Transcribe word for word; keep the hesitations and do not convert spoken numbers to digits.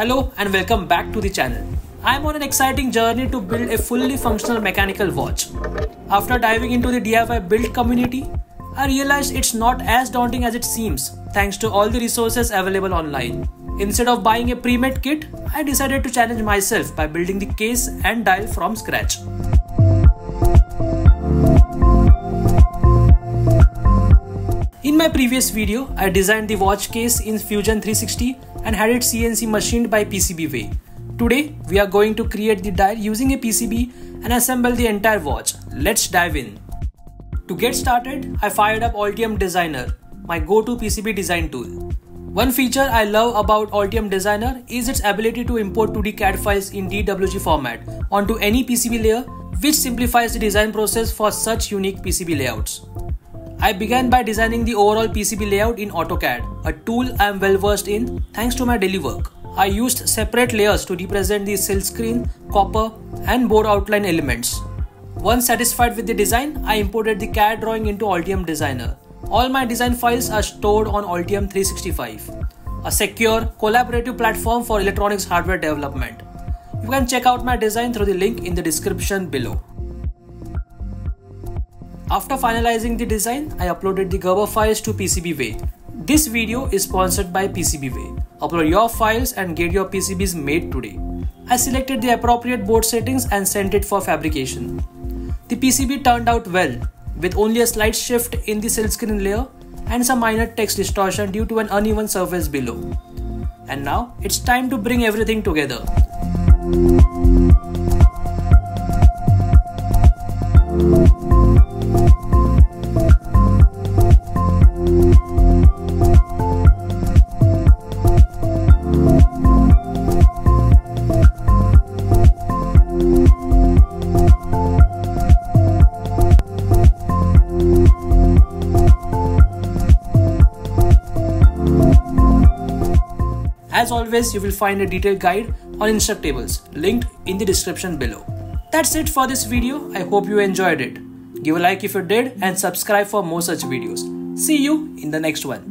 Hello and welcome back to the channel. I am on an exciting journey to build a fully functional mechanical watch. After diving into the D I Y build community, I realized it's not as daunting as it seems thanks to all the resources available online. Instead of buying a pre-made kit, I decided to challenge myself by building the case and dial from scratch. In my previous video, I designed the watch case in Fusion three sixty and had it C N C machined by PCBWay. Today, we are going to create the dial using a P C B and assemble the entire watch. Let's dive in. To get started, I fired up Altium Designer, my go-to P C B design tool. One feature I love about Altium Designer is its ability to import two D C A D files in D W G format onto any P C B layer, which simplifies the design process for such unique P C B layouts. I began by designing the overall P C B layout in AutoCAD, a tool I am well versed in thanks to my daily work. I used separate layers to represent the silkscreen, copper and board outline elements. Once satisfied with the design, I imported the C A D drawing into Altium Designer. All my design files are stored on Altium three sixty-five, a secure, collaborative platform for electronics hardware development. You can check out my design through the link in the description below. After finalizing the design, I uploaded the Gerber files to PCBWay. This video is sponsored by PCBWay. Upload your files and get your P C Bs made today. I selected the appropriate board settings and sent it for fabrication. The P C B turned out well, with only a slight shift in the silkscreen layer and some minor text distortion due to an uneven surface below. And now it's time to bring everything together. As always, you will find a detailed guide on Instructables linked in the description below. That's it for this video. I hope you enjoyed it. Give a like if you did and subscribe for more such videos. See you in the next one.